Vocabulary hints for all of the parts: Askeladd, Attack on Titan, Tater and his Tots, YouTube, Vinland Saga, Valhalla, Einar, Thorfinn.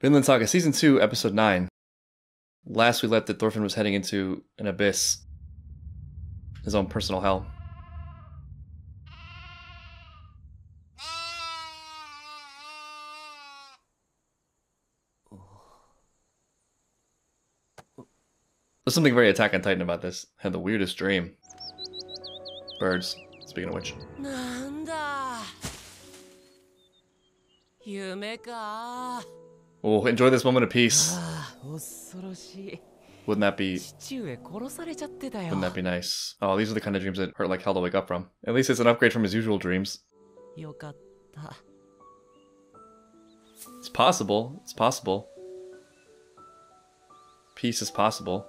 Vinland Saga, Season 2, Episode 9. Last we left that Thorfinn was heading into an abyss. His own personal hell. There's something very Attack on Titan about this. I had the weirdest dream. Birds. Speaking of which. Oh, enjoy this moment of peace. Wouldn't that be nice? Oh, these are the kind of dreams that hurt like hell to wake up from. At least it's an upgrade from his usual dreams. It's possible. It's possible. Peace is possible.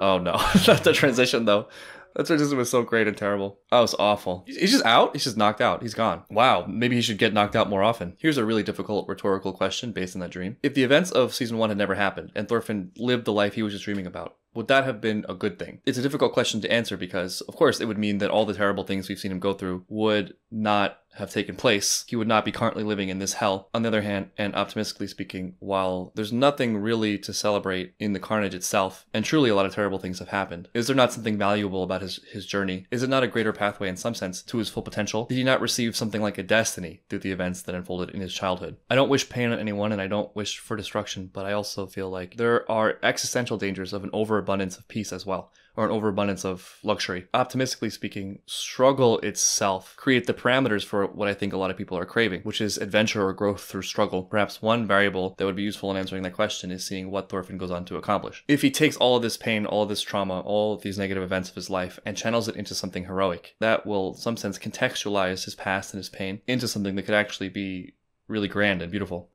Oh no, not the transition though. That transition was so great and terrible. That was awful. He's just out? He's just knocked out. He's gone. Wow, maybe he should get knocked out more often. Here's a really difficult rhetorical question based on that dream. If the events of Season 1 had never happened, and Thorfinn lived the life he was just dreaming about, would that have been a good thing? It's a difficult question to answer because, of course, it would mean that all the terrible things we've seen him go through would not have taken place. He would not be currently living in this hell. On the other hand, and optimistically speaking, while there's nothing really to celebrate in the carnage itself, and truly a lot of terrible things have happened, is there not something valuable about his journey? Is it not a greater pathway in some sense to his full potential? Did he not receive something like a destiny through the events that unfolded in his childhood? I don't wish pain on anyone, and I don't wish for destruction, but I also feel like there are existential dangers of an overabundance of peace as well, or an overabundance of luxury. Optimistically speaking, struggle itself create the parameters for what I think a lot of people are craving, which is adventure or growth through struggle. Perhaps one variable that would be useful in answering that question is seeing what Thorfinn goes on to accomplish. If he takes all of this pain, all of this trauma, all of these negative events of his life, and channels it into something heroic, that will, in some sense, contextualize his past and his pain into something that could actually be really grand and beautiful.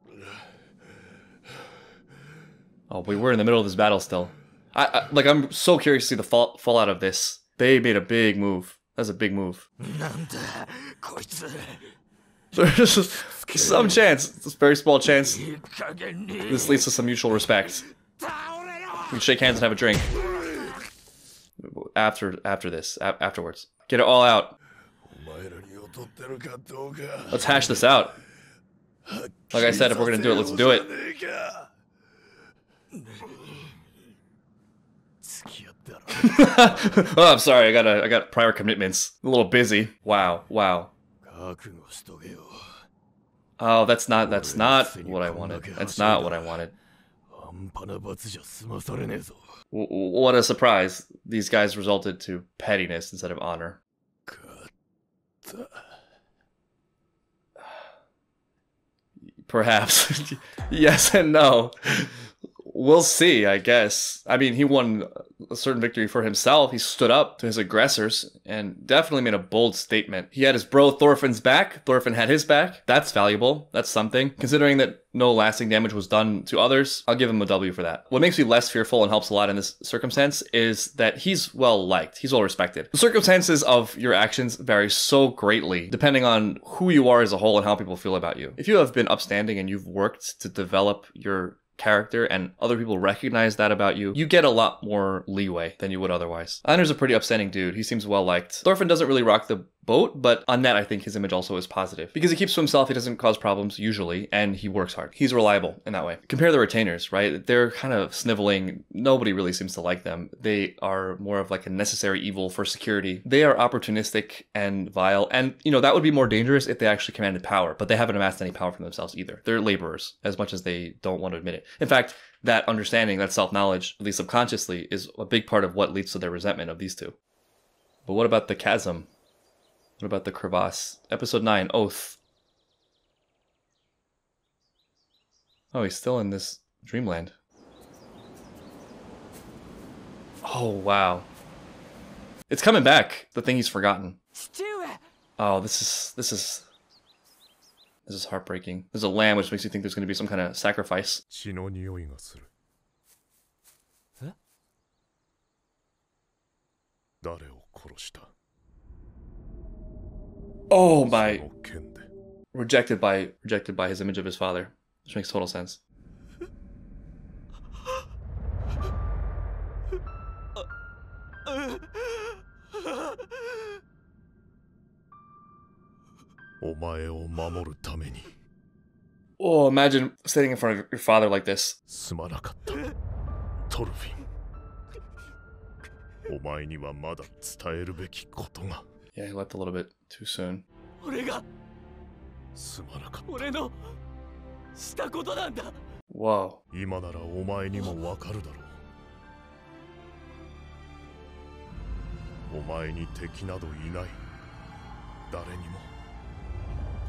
Oh, we were in the middle of this battle still. I'm so curious to see the fallout of this. They made a big move. That's a big move. There's some chance. It's a very small chance. This leads to some mutual respect. We can shake hands and have a drink. Afterwards. Get it all out. Let's hash this out. Like I said, if we're gonna do it, let's do it. Oh, I'm sorry. I got prior commitments. I'm a little busy. Wow. Wow. Oh, that's not what I wanted. That's not what I wanted. What a surprise. These guys resulted to pettiness instead of honor. Perhaps. Yes and no. We'll see, I guess. I mean, he won a certain victory for himself. He stood up to his aggressors and definitely made a bold statement. He had his bro Thorfinn's back. Thorfinn had his back. That's valuable. That's something. Considering that no lasting damage was done to others, I'll give him a W for that. What makes me less fearful and helps a lot in this circumstance is that he's well-liked. He's well-respected. The circumstances of your actions vary so greatly depending on who you are as a whole and how people feel about you. If you have been upstanding and you've worked to develop your character and other people recognize that about you, you get a lot more leeway than you would otherwise. Einar's a pretty upstanding dude. He seems well-liked. Thorfinn doesn't really rock the boat, but on that I think his image also is positive. Because he keeps to himself, he doesn't cause problems, usually, and he works hard. He's reliable in that way. Compare the retainers, right? They're kind of sniveling. Nobody really seems to like them. They are more of like a necessary evil for security. They are opportunistic and vile, and, you know, that would be more dangerous if they actually commanded power, but they haven't amassed any power for themselves either. They're laborers, as much as they don't want to admit it. In fact, that understanding, that self-knowledge, at least subconsciously, is a big part of what leads to their resentment of these two. But what about the chasm? What about the crevasse? Episode 9, Oath. Oh, he's still in this dreamland. Oh, wow. It's coming back, the thing he's forgotten. Oh, this is heartbreaking. There's a lamb, which makes you think there's going to be some kind of sacrifice. Huh? Oh my! Rejected by his image of his father, which makes total sense. Oh, imagine sitting in front of your father like this. Yeah, he left a little bit too soon. Whoa.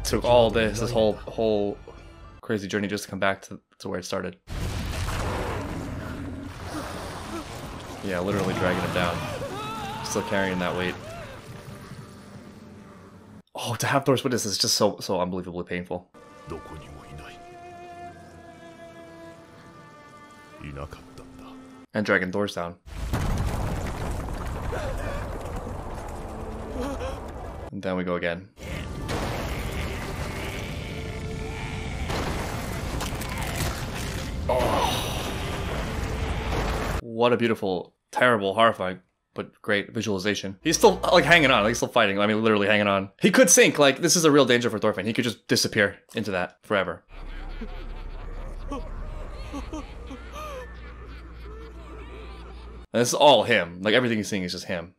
Took all this whole crazy journey just to come back to where it started. Yeah, literally dragging him down. Still carrying that weight. Oh, to have Thor's witness is just so unbelievably painful. And dragging Thor's down. And down we go again. Oh. What a beautiful, terrible, horrifying, but great visualization. He's still like hanging on, like he's still fighting. I mean, literally hanging on. He could sink. Like, this is a real danger for Thorfinn. He could just disappear into that forever. And this is all him. Like, everything he's seeing is just him.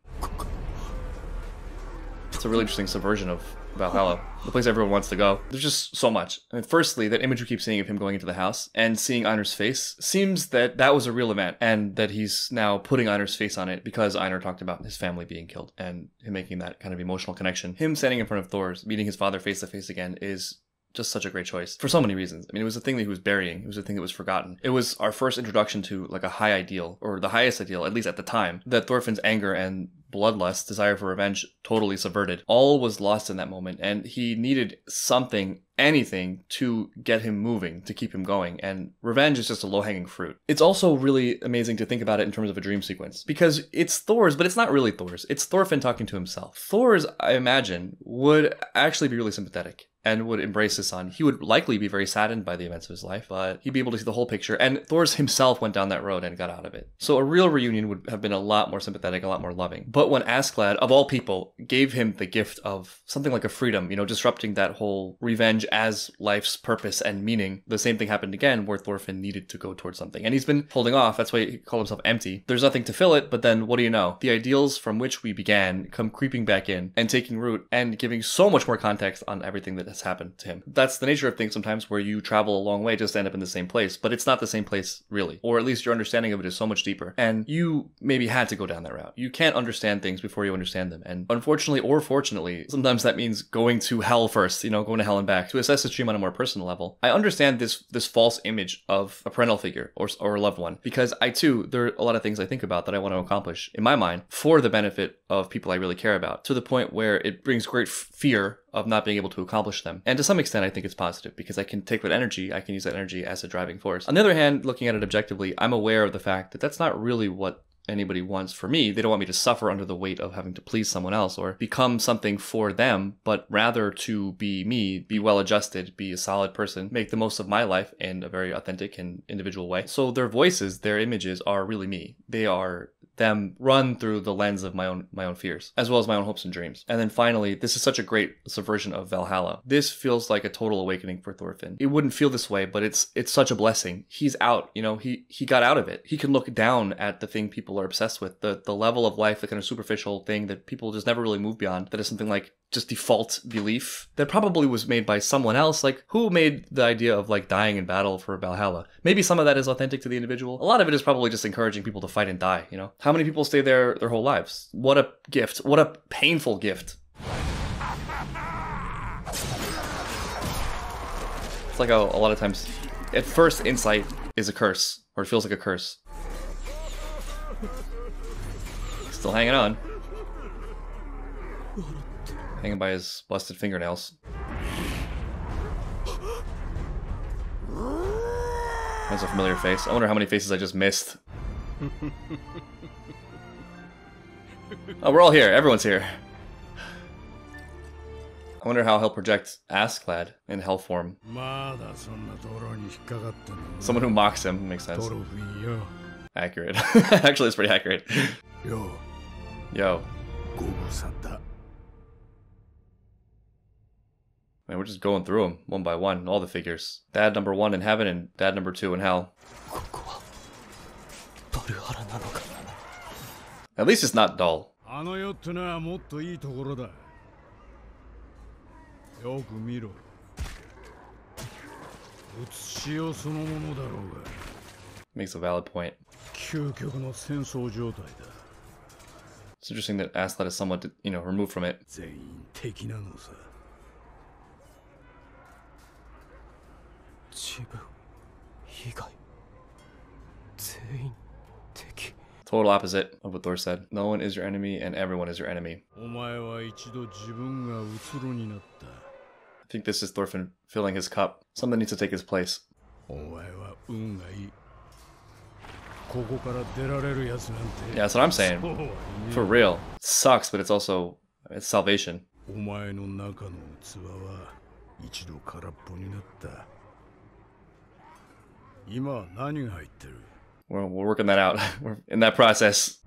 It's a really interesting subversion of Valhalla, the place everyone wants to go. There's just so much. I mean, firstly, that image we keep seeing of him going into the house and seeing Einar's face seems that that was a real event and that he's now putting Einar's face on it because Einar talked about his family being killed and him making that kind of emotional connection. Him standing in front of Thor's, meeting his father face to face again is just such a great choice for so many reasons. I mean, it was a thing that he was burying. It was a thing that was forgotten. It was our first introduction to like a high ideal, or the highest ideal, at least at the time, that Thorfinn's anger and bloodlust, desire for revenge, totally subverted. All was lost in that moment, and he needed something, anything, to get him moving, to keep him going, and revenge is just a low-hanging fruit. It's also really amazing to think about it in terms of a dream sequence, because it's Thor's, but it's not really Thor's. It's Thorfinn talking to himself. Thor's, I imagine, would actually be really sympathetic and would embrace his son. He would likely be very saddened by the events of his life, but he'd be able to see the whole picture, and Thor's himself went down that road and got out of it. So a real reunion would have been a lot more sympathetic, a lot more loving. But when Askeladd, of all people, gave him the gift of something like a freedom, you know, disrupting that whole revenge as life's purpose and meaning, the same thing happened again where Thorfinn needed to go towards something. And he's been holding off, that's why he called himself empty. There's nothing to fill it, but then what do you know? The ideals from which we began come creeping back in and taking root and giving so much more context on everything that has happened to him. That's the nature of things sometimes, where you travel a long way just to end up in the same place, but it's not the same place really, or at least your understanding of it is so much deeper, and you maybe had to go down that route. You can't understand things before you understand them, and unfortunately or fortunately, sometimes that means going to hell first, you know, going to hell and back to assess the stream on a more personal level. I understand this false image of a parental figure or a loved one, because I too, there are a lot of things I think about that I want to accomplish in my mind for the benefit of people I really care about, to the point where it brings great fear of not being able to accomplish them. And to some extent, I think it's positive, because I can take that energy, I can use that energy as a driving force. On the other hand, looking at it objectively, I'm aware of the fact that that's not really what anybody wants for me. They don't want me to suffer under the weight of having to please someone else or become something for them, but rather to be me, be well-adjusted, be a solid person, make the most of my life in a very authentic and individual way. So their voices, their images are really me. They are them run through the lens of my own fears, as well as my own hopes and dreams. And then finally, this is such a great subversion of Valhalla. This feels like a total awakening for Thorfinn. It wouldn't feel this way, but it's such a blessing. He's out, you know, he got out of it. He can look down at the thing people are obsessed with, the level of life, the kind of superficial thing that people just never really move beyond, that is something like just default belief that probably was made by someone else. Like, who made the idea of like dying in battle for Valhalla? Maybe some of that is authentic to the individual. A lot of it is probably just encouraging people to fight and die, you know? How many people stay there their whole lives? What a gift. What a painful gift. It's like a lot of times, at first insight is a curse, or it feels like a curse. Still hanging on. Hanging by his busted fingernails. That's a familiar face. I wonder how many faces I just missed. Oh, we're all here. Everyone's here. I wonder how he'll project Askeladd in hell form. Someone who mocks him. Makes sense. Accurate. Actually, it's pretty accurate. Yo. And we're just going through them, one by one, all the figures. Dad number one in heaven and dad number two in hell. At least it's not dull. Makes a valid point. It's interesting that Askeladd is somewhat, you know, removed from it. Total opposite of what Thor said. No one is your enemy and everyone is your enemy. I think this is Thorfinn filling his cup. Something needs to take his place. Yeah, that's what I'm saying. For real. It sucks, but it's also, it's salvation. We're working that out. We're in that process.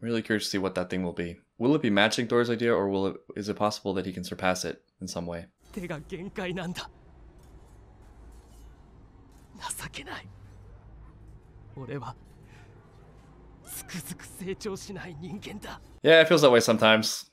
Really curious to see what that thing will be. Will it be matching Thor's idea, or will it? Is it possible that he can surpass it in some way? Yeah, it feels that way sometimes.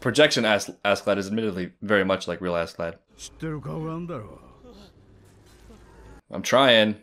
Projection Askeladd is admittedly very much like real Askeladd. I'm trying.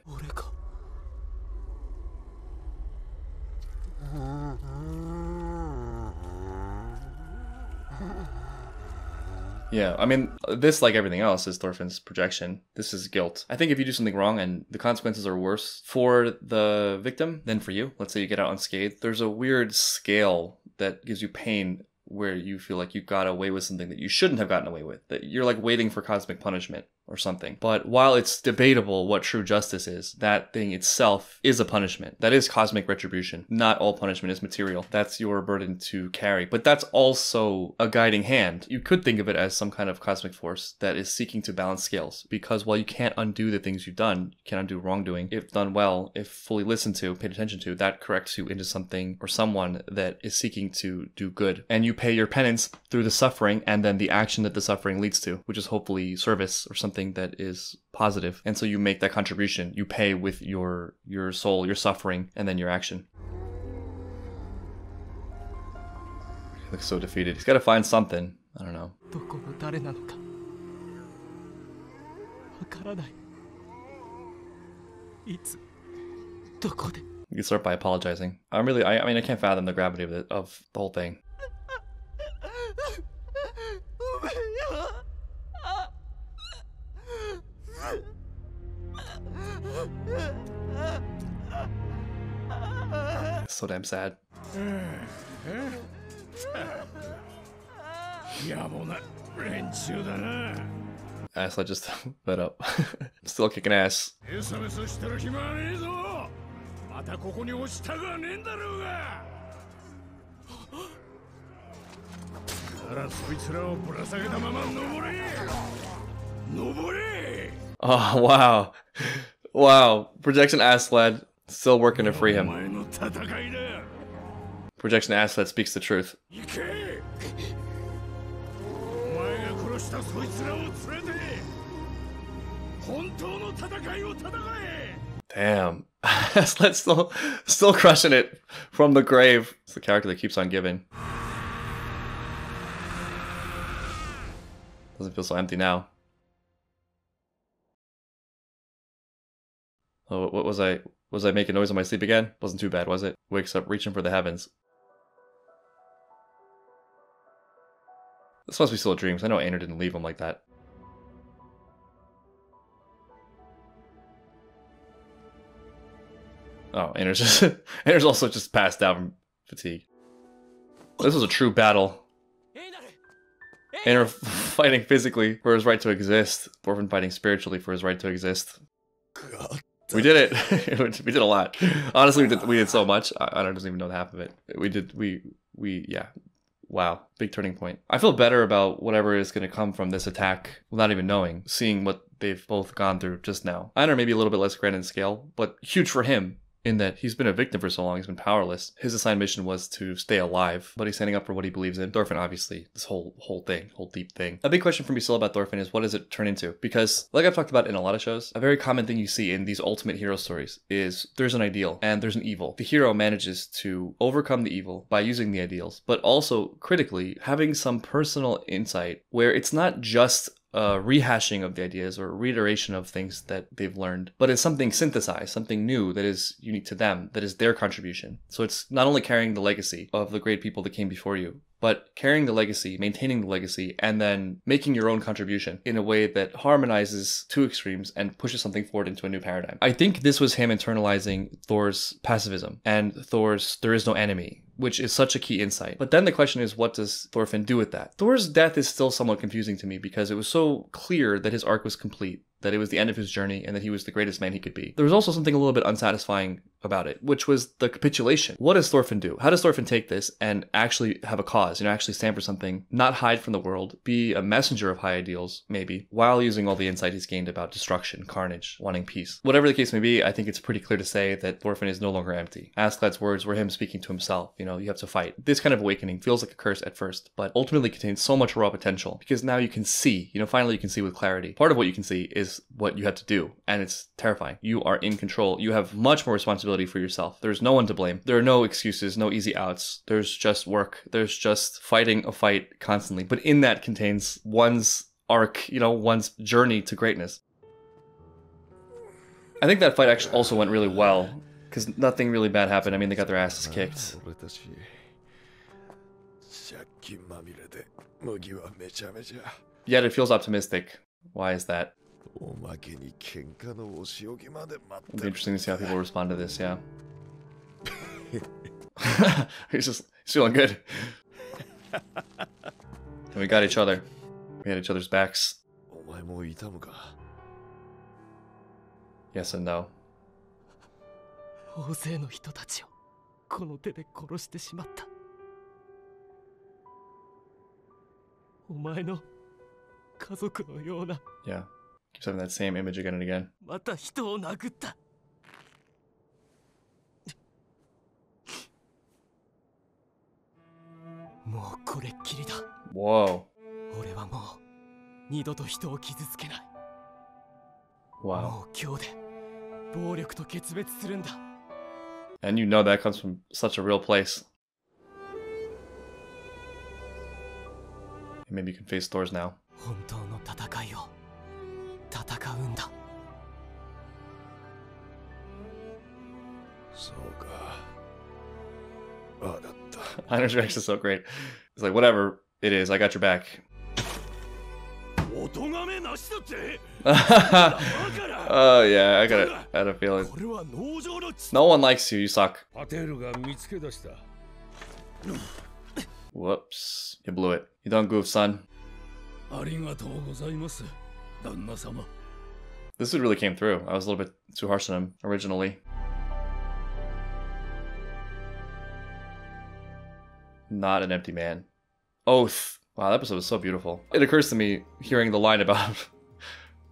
Yeah, I mean, this, like everything else, is Thorfinn's projection. This is guilt. I think if you do something wrong and the consequences are worse for the victim than for you, let's say you get out unscathed, there's a weird scale that gives you pain where you feel like you got away with something that you shouldn't have gotten away with, that you're like waiting for cosmic punishment or something. But while it's debatable what true justice is, that thing itself is a punishment. That is cosmic retribution. Not all punishment is material. That's your burden to carry. But that's also a guiding hand. You could think of it as some kind of cosmic force that is seeking to balance scales, because while you can't undo the things you've done, you can't undo wrongdoing, if done well, if fully listened to, paid attention to, that corrects you into something or someone that is seeking to do good. And you pay your penance through the suffering and then the action that the suffering leads to, which is hopefully service or something that is positive. And so you make that contribution. You pay with your soul, your suffering, and then your action. He looks so defeated. He's got to find something. I don't know. You can start by apologizing. I mean, I can't fathom the gravity of the whole thing. So damn sad. Askeladd just let up. Still kicking ass. Oh wow. Wow. Projection Askeladd still working to free him. Projection Askeladd speaks the truth. Damn. Askeladd still crushing it from the grave. It's the character that keeps on giving. Doesn't feel so empty now. Oh, what was I? Was I making noise in my sleep again? Wasn't too bad, was it? Wakes up reaching for the heavens. This must be still a dream, because I know Einar didn't leave him like that. Oh, Einar's also just passed out from fatigue. This was a true battle. Einar fighting physically for his right to exist. Thorfinn fighting spiritually for his right to exist. God. We did it. We did a lot. Honestly, we did so much. I don't even know half of it. We did. We yeah. wow, big turning point. I feel better about whatever is going to come from this attack without even knowing, seeing what they've both gone through just now. Einar maybe a little bit less grand in scale, but huge for him in that he's been a victim for so long, he's been powerless. His assigned mission was to stay alive, but he's standing up for what he believes in. Thorfinn, obviously, this whole deep thing. A big question for me still about Thorfinn is, what does it turn into? Because, like I've talked about in a lot of shows, a very common thing you see in these ultimate hero stories is there's an ideal and there's an evil. The hero manages to overcome the evil by using the ideals, but also, critically, having some personal insight where it's not just rehashing of the ideas or reiteration of things that they've learned, but it's something synthesized, something new that is unique to them, that is their contribution. So it's not only carrying the legacy of the great people that came before you, but carrying the legacy, maintaining the legacy, and then making your own contribution in a way that harmonizes two extremes and pushes something forward into a new paradigm. I think this was him internalizing Thor's pacifism and Thor's there is no enemy, which is such a key insight. But then the question is, what does Thorfinn do with that? Thor's death is still somewhat confusing to me because it was so clear that his arc was complete, that it was the end of his journey, and that he was the greatest man he could be. There was also something a little bit unsatisfying about it, which was the capitulation. What does Thorfinn do? How does Thorfinn take this and actually have a cause, you know, actually stand for something, not hide from the world, be a messenger of high ideals, maybe, while using all the insight he's gained about destruction, carnage, wanting peace. Whatever the case may be, I think it's pretty clear to say that Thorfinn is no longer empty. Askeladd's words were him speaking to himself, you know, you have to fight. This kind of awakening feels like a curse at first, but ultimately contains so much raw potential, because now you can see, you know, finally you can see with clarity. Part of what you can see is what you have to do, and it's terrifying. You are in control. You have much more responsibility for yourself. There's no one to blame. There are no excuses, no easy outs. There's just work. There's just fighting a fight constantly. But in that contains one's arc, you know, one's journey to greatness. I think that fight actually also went really well because nothing really bad happened. I mean, they got their asses kicked. Yet it feels optimistic. Why is that? It'll be interesting to see how people respond to this, yeah. He's feeling good. And we got each other. We had each other's backs. Yes and no. Yeah. Keeps having that same image again and again. Whoa. Wow. And you know that comes from such a real place. Maybe you can face Thor's now. Einar's reaction is so great. It's like, whatever it is, I got your back. Oh yeah, I had a feeling. No one likes you, you suck. Whoops, you blew it. You don't goof, son. This really came through. I was a little bit too harsh on him originally. Not an empty man. Oath. Wow, that episode was so beautiful. It occurs to me, hearing the line about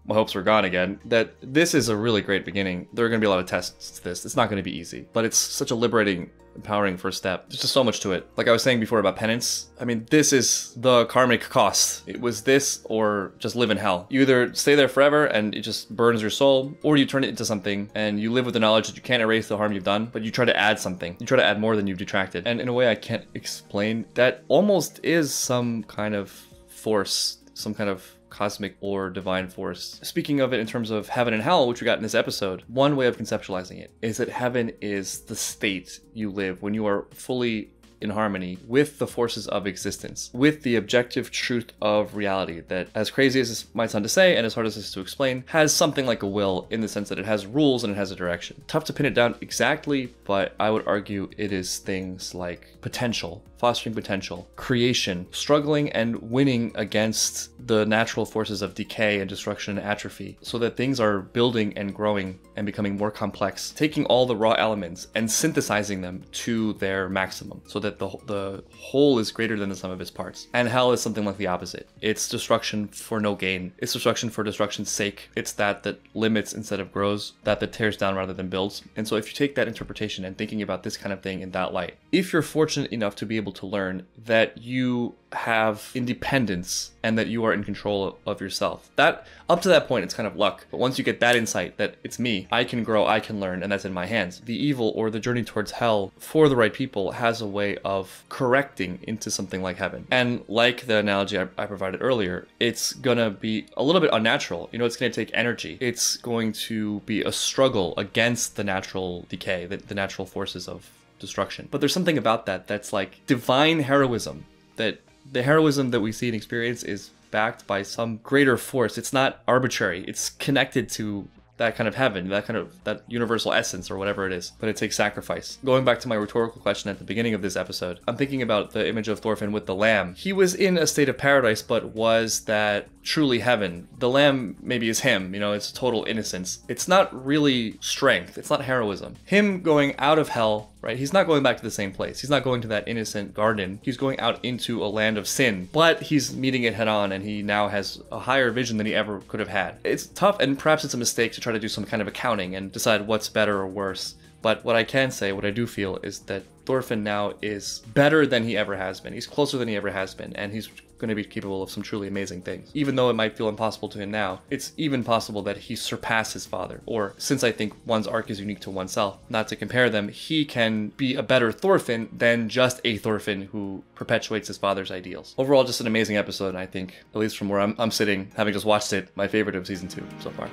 my hopes were gone again, that this is a really great beginning. There are going to be a lot of tests to this. It's not going to be easy, but it's such a liberating, empowering first step. There's just so much to it. Like I was saying before about penance, I mean, this is the karmic cost. It was this or just live in hell. You either stay there forever and it just burns your soul, or you turn it into something and you live with the knowledge that you can't erase the harm you've done, but you try to add something. You try to add more than you've detracted. And in a way I can't explain, that almost is some kind of force, some kind of cosmic or divine force. Speaking of it in terms of heaven and hell, which we got in this episode, one way of conceptualizing it is that heaven is the state you live when you are fully in harmony with the forces of existence, with the objective truth of reality that, as crazy as this might sound to say and as hard as this is to explain, has something like a will in the sense that it has rules and it has a direction. Tough to pin it down exactly, but I would argue it is things like potential fostering potential, creation, struggling and winning against the natural forces of decay and destruction and atrophy, so that things are building and growing and becoming more complex, taking all the raw elements and synthesizing them to their maximum, so that the whole is greater than the sum of its parts. And hell is something like the opposite. It's destruction for no gain. It's destruction for destruction's sake. It's that that limits instead of grows, that tears down rather than builds. And so if you take that interpretation and thinking about this kind of thing in that light, if you're fortunate enough to be able to learn that you have independence and that you are in control of yourself, that up to that point it's kind of luck, but once you get that insight that it's me, I can grow, I can learn, and that's in my hands, the evil or the journey towards hell for the right people has a way of correcting into something like heaven. And like the analogy I provided earlier, it's gonna be a little bit unnatural, you know, it's gonna take energy, it's going to be a struggle against the natural decay, the natural forces of destruction. But there's something about that that's like divine heroism, that the heroism that we see and experience is backed by some greater force. It's not arbitrary. It's connected to that kind of heaven, that universal essence or whatever it is, but it takes sacrifice. Going back to my rhetorical question at the beginning of this episode, I'm thinking about the image of Thorfinn with the lamb. He was in a state of paradise, but was that truly heaven? The lamb maybe is him, you know, it's total innocence. It's not really strength, it's not heroism. Him going out of hell, right? He's not going back to the same place. He's not going to that innocent garden. He's going out into a land of sin, but he's meeting it head on and he now has a higher vision than he ever could have had. It's tough and perhaps it's a mistake to try to do some kind of accounting and decide what's better or worse. But what I can say, what I do feel, is that Thorfinn now is better than he ever has been. He's closer than he ever has been, and he's going to be capable of some truly amazing things. Even though it might feel impossible to him now, it's even possible that he surpassed his father. Or, since I think one's arc is unique to oneself, not to compare them, he can be a better Thorfinn than just a Thorfinn who perpetuates his father's ideals. Overall, just an amazing episode, and I think, at least from where I'm sitting, having just watched it, my favorite of season 2 so far.